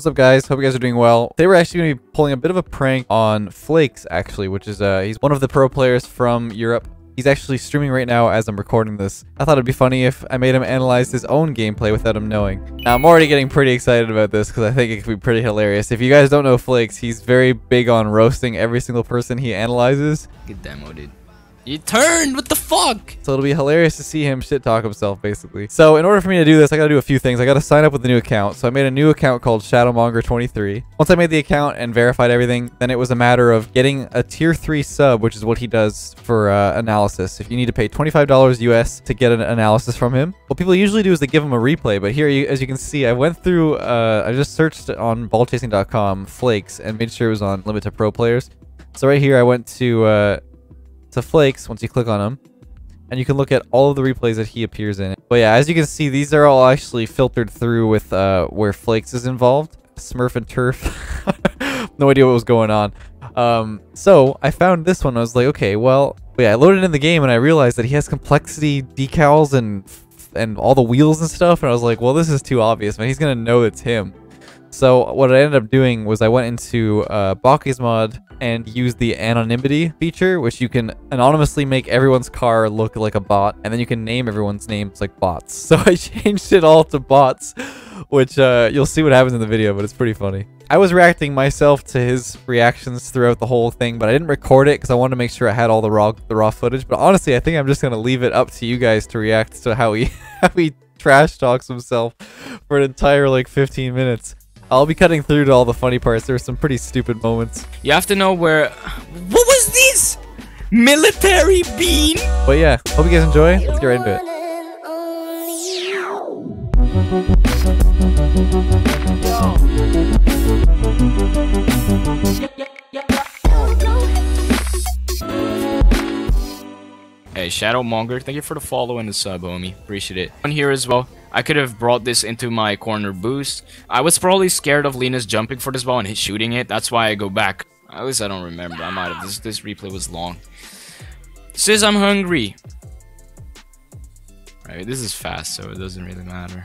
What's up, guys? Hope you guys are doing well. They were actually going to be pulling a bit of a prank on Flakes, actually, which is he's one of the pro players from Europe. He's actually streaming right now as I'm recording this. I thought it'd be funny if I made him analyze his own gameplay without him knowing. Now, I'm already getting pretty excited about this because I think it could be pretty hilarious. If you guys don't know Flakes, he's very big on roasting every single person he analyzes. Good demo, dude. You turned! What the fuck? So it'll be hilarious to see him shit talk himself, basically. So in order for me to do this, I gotta do a few things. I gotta sign up with a new account. So I made a new account called Shadowmonger23. Once I made the account and verified everything, then it was a matter of getting a tier 3 sub, which is what he does for analysis. If you need to pay $25 US to get an analysis from him, what people usually do is they give him a replay. But here, as you can see, I went through, I just searched on ballchasing.com Flakes and made sure it was on Limit to Pro Players. So right here, I went to Flakes once you click on him, and you can look at all of the replays that he appears in. But yeah, as you can see, these are all actually filtered through with where Flakes is involved. Smurf and turf. No idea what was going on. So I found this one. I was like, okay, well, yeah, I loaded in the game and I realized that he has complexity decals and all the wheels and stuff, and I was like, well, this is too obvious, man. He's gonna know it's him. So what I ended up doing was I went into Baki's mod and used the anonymity feature, which you can anonymously make everyone's car look like a bot, and then you can name everyone's names like bots. So I changed it all to bots, which you'll see what happens in the video, but it's pretty funny. I was reacting myself to his reactions throughout the whole thing, but I didn't record it because I wanted to make sure I had all the raw footage. But honestly, I think I'm just gonna leave it up to you guys to react to how he trash talks himself for an entire like 15 minutes. I'll be cutting through to all the funny parts. There were some pretty stupid moments. You have to know where... What was this? Military bean? But yeah, hope you guys enjoy. Let's get right into it. Hey, Shadowmonger, thank you for the follow and the sub, homie. Appreciate it. On here as well. I could have brought this into my corner boost. I was probably scared of Linus jumping for this ball and shooting it. That's why I go back. At least I don't remember. I might have. This replay was long. Says I'm hungry. Alright, this is fast, so it doesn't really matter.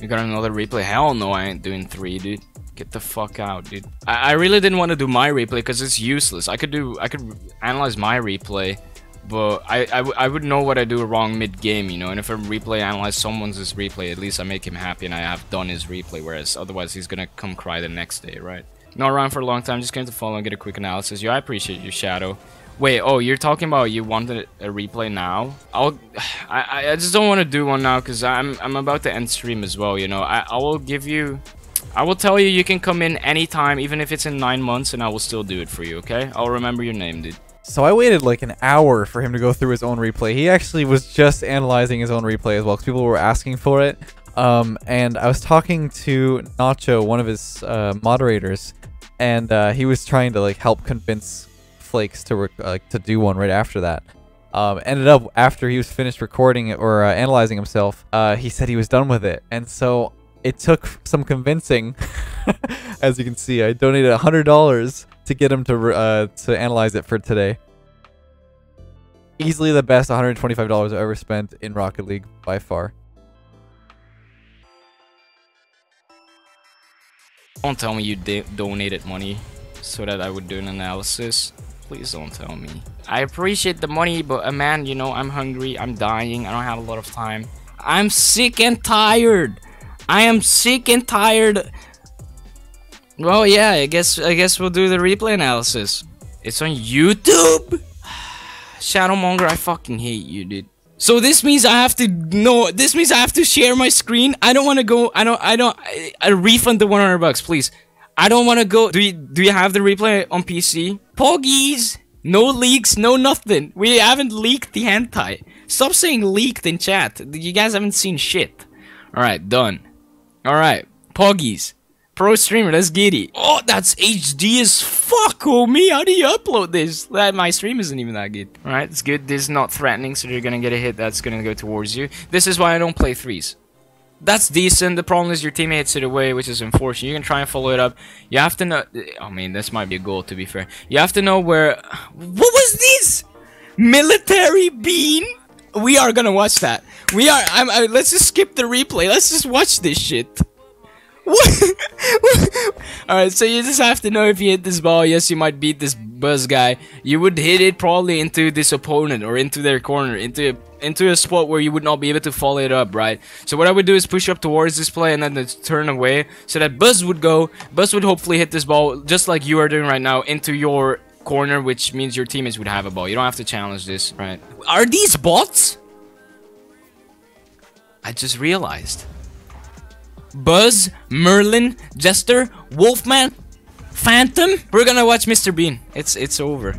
You got another replay? Hell no, I ain't doing 3, dude. Get the fuck out, dude. I really didn't want to do my replay because it's useless. I could analyze my replay. But I would know what I do wrong mid-game, you know, and if I replay analyze someone's replay, at least I make him happy and I have done his replay, whereas otherwise he's gonna come cry the next day, right? Not around for a long time, just came to follow and get a quick analysis. Yeah, I appreciate you, Shadow. Wait, oh, you're talking about you wanted a replay now? I just don't want to do one now because I'm about to end stream as well, you know. I will give you... I will tell you you can come in anytime, even if it's in 9 months, and I will still do it for you, okay? I'll remember your name, dude. So I waited like an hour for him to go through his own replay. He actually was just analyzing his own replay as well because people were asking for it. And I was talking to Nacho, one of his moderators, and he was trying to like help convince Flakes to do one right after that. Ended up after he was finished recording or analyzing himself, he said he was done with it, and so it took some convincing. As you can see, I donated $100 to get him to analyze it for today. Easily the best $125 I've ever spent in Rocket League by far. Don't tell me you donated money so that I would do an analysis. Please don't tell me. I appreciate the money, but man, you know, I'm hungry, I'm dying, I don't have a lot of time. I'm sick and tired. I am sick and tired. Well, yeah, I guess we'll do the replay analysis. It's on YouTube. Shadowmonger, I fucking hate you, dude. So this means I have to This means I have to share my screen. I don't want to go. I refund the $100, please. I don't want to go. Do you have the replay on PC? Poggies. No leaks. No nothing. We haven't leaked the hentai. Stop saying leaked in chat. You guys haven't seen shit. All right, done. All right, Poggies. Pro streamer, let's get it. Oh, that's HD as fuck, homie. How do you upload this? That my stream isn't even that good. All right, it's good. This is not threatening, so you're gonna get a hit that's gonna go towards you. This is why I don't play threes. That's decent. The problem is your teammates hit away, which is unfortunate. You can try and follow it up. You have to know. I mean, this might be a goal, to be fair. You have to know where. What was this? Military bean? We are gonna watch that. We are. Let's just skip the replay. Let's just watch this shit. What? Alright, so you just have to know if you hit this ball, yes, you might beat this buzz guy. You would hit it probably into this opponent or into their corner, into a spot where you would not be able to follow it up, right? So what I would do is push up towards this play and then turn away so that buzz would go. Buzz would hopefully hit this ball, just like you are doing right now, into your corner, which means your teammates would have a ball. You don't have to challenge this, right? Are these bots? I just realized. Buzz, Merlin, Jester, Wolfman, Phantom. We're gonna watch Mr. Bean. It's over.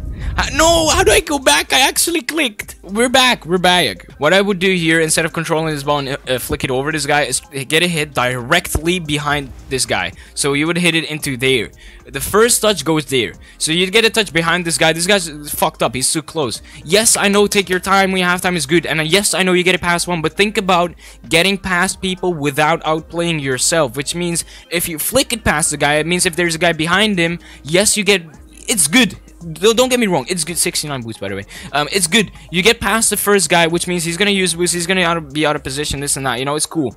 No, how do I go back? I actually clicked. We're back. We're back. What I would do here, instead of controlling this ball and flick it over this guy, is get a hit directly behind this guy. So you would hit it into there. The first touch goes there. So you'd get a touch behind this guy. This guy's fucked up. He's too close. Yes, I know, take your time. When you have time is good. And yes, I know you get it past one. But think about getting past people without outplaying yourself. Which means if you flick it past the guy, it means if there's a guy behind him, yes, you get... It's good. Don't get me wrong, it's good. 69 boost, by the way. It's good. You get past the first guy, which means he's gonna use boost, he's gonna be out of position, this and that, you know, it's cool.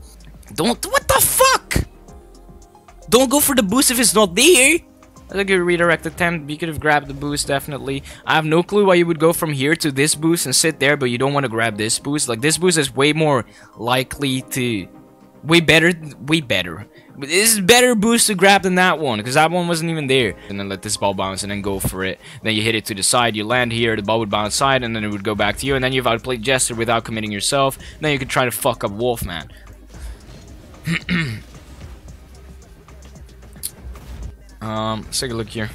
Don't, what the fuck? Don't go for the boost if it's not there. That's a good redirect attempt. You could have grabbed the boost, definitely. I have no clue why you would go from here to this boost and sit there, but you don't want to grab this boost. Like, this boost is way more likely to... Way better. This is better boost to grab than that one, because that one wasn't even there. And then let this ball bounce and then go for it. Then you hit it to the side, you land here, the ball would bounce side, and then it would go back to you. And then you've outplayed Jester without committing yourself. And then you could try to fuck up Wolfman. Let's take a look here.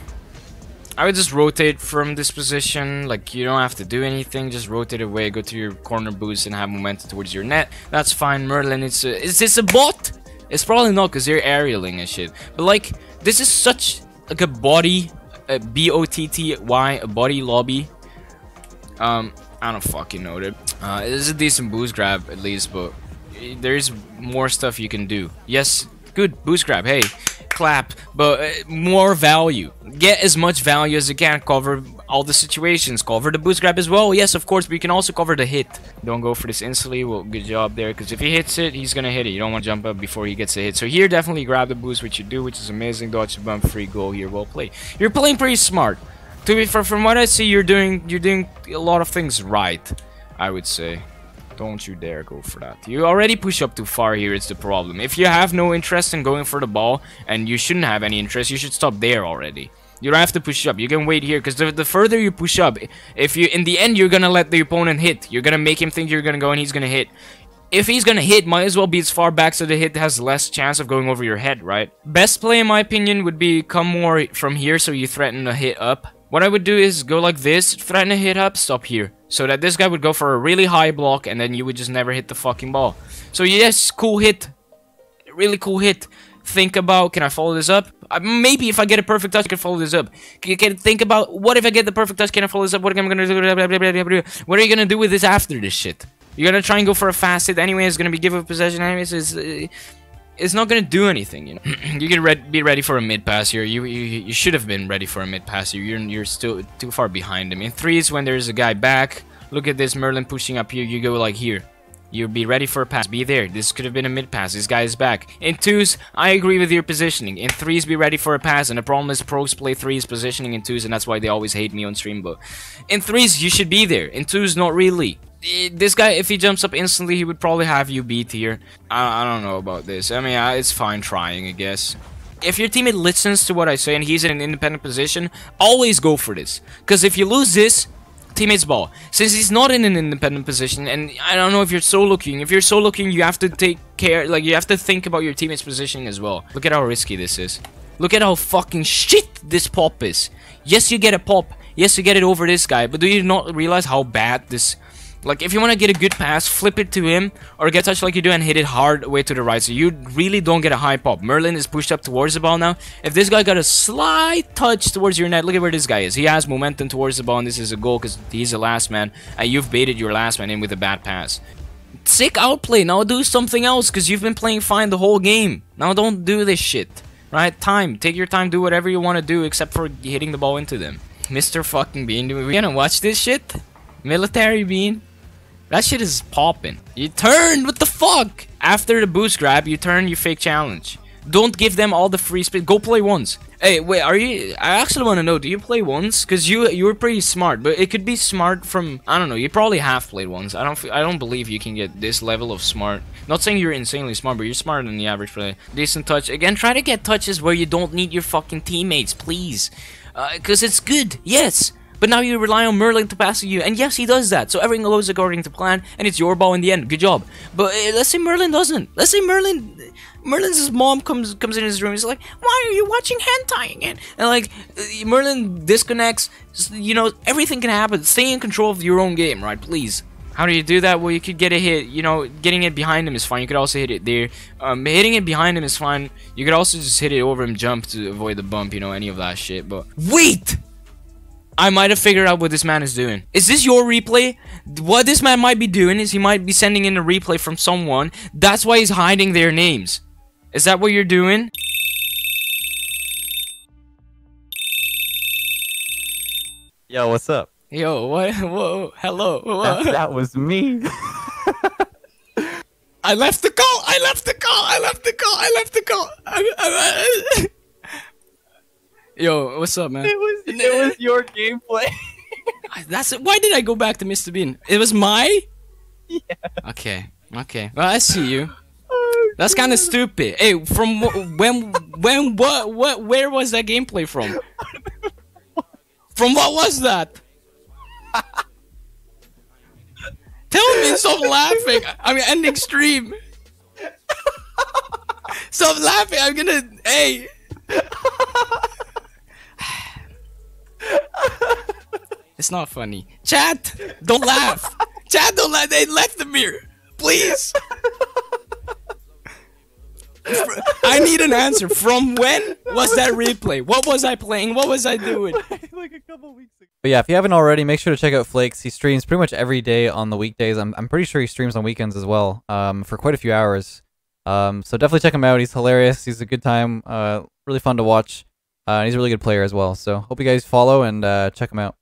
I would just rotate from this position. Like, you don't have to do anything, just rotate away, go to your corner boost and have momentum towards your net. That's fine. Merlin, is this a bot? It's probably not, because they're aerialing and shit. But like, this is such like a body, a B-O-T-T-Y, a body lobby. I don't fucking know, dude. It is a decent boost grab at least, but there is more stuff you can do. Yes, good boost grab, hey. Clap, but more value. Get as much value as you can. Cover all the situations. Cover the boost grab as well. Yes, of course, but you can also cover the hit. Don't go for this instantly. Well, good job there, because if he hits it, he's gonna hit it. You don't want to jump up before he gets a hit. So here, definitely grab the boost, which you do, which is amazing. Dodge the bump, free goal here. Well played. You're playing pretty smart. To be fair, from what I see, you're doing a lot of things right, I would say. Don't you dare go for that. You already push up too far here, it's the problem. If you have no interest in going for the ball, and you shouldn't have any interest, you should stop there already. You don't have to push up. You can wait here, because the further you push up, if you, in the end, you're going to let the opponent hit. You're going to make him think you're going to go and he's going to hit. If he's going to hit, might as well be as far back so the hit has less chance of going over your head, right? Best play, in my opinion, would be come more from here so you threaten a hit up. What I would do is go like this, threaten a hit up, stop here. So that this guy would go for a really high block and then you would just never hit the fucking ball. So yes, cool hit. Really cool hit. Think about, can I follow this up? Maybe if I get a perfect touch, I can follow this up. You can think about, what if I get the perfect touch, can I follow this up? What am I going to do? What are you going to do with this after this shit? You're going to try and go for a fast hit anyway. It's going to be give up possession anyways. It's not going to do anything, you know. You can be ready for a mid-pass here. You should have been ready for a mid-pass here. You're still too far behind him. In threes, when there's a guy back, look at this Merlin pushing up here. You go like here. You'll be ready for a pass. Be there. This could have been a mid-pass. This guy is back. In twos, I agree with your positioning. In threes, be ready for a pass. And the problem is pros play threes positioning in twos, and that's why they always hate me on stream, but in threes, you should be there. In twos, not really. This guy, if he jumps up instantly, he would probably have you beat here. I don't know about this. I mean, it's fine trying, I guess. If your teammate listens to what I say and he's in an independent position, always go for this. Because if you lose this, teammate's ball. Since he's not in an independent position, and I don't know if you're solo queuing. If you're solo queuing, you have to take care, like, you have to think about your teammate's positioning as well. Look at how risky this is. Look at how fucking shit this pop is. Yes, you get a pop. Yes, you get it over this guy. But do you not realize how bad this... Like, if you want to get a good pass, flip it to him, or get touched like you do and hit it hard away to the right, so you really don't get a high pop. Merlin is pushed up towards the ball now. If this guy got a slight touch towards your net, look at where this guy is. He has momentum towards the ball, and this is a goal because he's the last man, and you've baited your last man in with a bad pass. Sick outplay. Now do something else, because you've been playing fine the whole game. Now don't do this shit, right? Time. Take your time. Do whatever you want to do, except for hitting the ball into them. Mr. fucking Bean, we gonna watch this shit? Military Bean? That shit is popping. You turn, what the fuck? After the boost grab, you turn, you fake challenge. Don't give them all the free space. Go play ones. Hey, wait, are you... I actually want to know, do you play ones? Because you were pretty smart, but it could be smart from... I don't know, you probably have played ones. I don't believe you can get this level of smart. Not saying you're insanely smart, but you're smarter than the average player. Decent touch. Again, try to get touches where you don't need your fucking teammates, please. Because it's good, yes. But now you rely on Merlin to pass to you, and yes, he does that. So everything goes according to plan, and it's your ball in the end. Good job. But let's say Merlin doesn't. Let's say Merlin's mom comes in his room. He's like, "Why are you watching hentai again?" And like, Merlin disconnects. You know, everything can happen. Stay in control of your own game, right? Please. How do you do that? Well, you could get a hit. You know, getting it behind him is fine. You could also hit it there. Hitting it behind him is fine. You could also just hit it over him, jump to avoid the bump. You know, any of that shit. But wait. I might have figured out what this man is doing. Is this your replay? What this man might be doing is he might be sending in a replay from someone. That's why he's hiding their names. Is that what you're doing? Yo, what's up? Yo, what? Whoa, hello. What? That was me. I left the call. I left the call. I left the call. I left the call. I Yo, what's up, man? It was your gameplay. That's it. Why did I go back to Mr. Bean? It was my. Yeah. Okay. Well, I see you. Oh, that's kind of stupid. Hey, from where was that gameplay from? From what was that? Tell me, stop laughing. I mean, ending stream. Stop laughing. I'm gonna. Hey. It's not funny. Chat, don't laugh. Chat, don't laugh. They left the mirror. Please. I need an answer. From when was that replay? What was I playing? What was I doing? Like a couple weeks ago. But yeah, if you haven't already, make sure to check out Flakes. He streams pretty much every day on the weekdays. I'm pretty sure he streams on weekends as well, for quite a few hours. So definitely check him out. He's hilarious. He's a good time. Really fun to watch. He's a really good player as well. So hope you guys follow and check him out.